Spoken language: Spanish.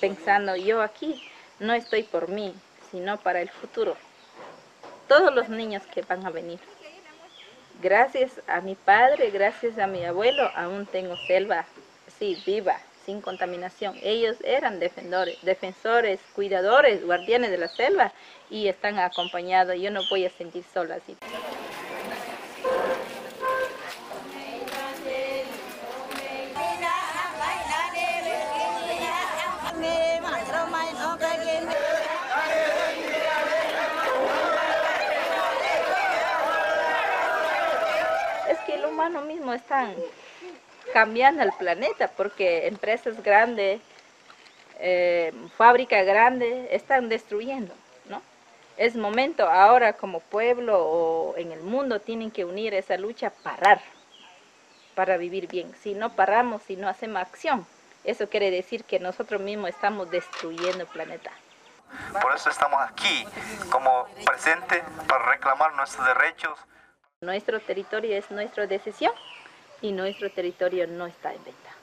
Pensando yo aquí, no estoy por mí, sino para el futuro. Todos los niños que van a venir. Gracias a mi padre, gracias a mi abuelo, aún tengo selva, sí, viva, sin contaminación. Ellos eran defensores, cuidadores, guardianes de la selva y están acompañados. Yo no voy a sentir sola así. Mismo están cambiando el planeta porque empresas grandes, fábricas grandes están destruyendo, ¿no? Es momento ahora como pueblo o en el mundo tienen que unir esa lucha, parar para vivir bien. Si no paramos, si no hacemos acción, eso quiere decir que nosotros mismos estamos destruyendo el planeta. Por eso estamos aquí como presente para reclamar nuestros derechos. Nuestro territorio es nuestra decisión y nuestro territorio no está en venta.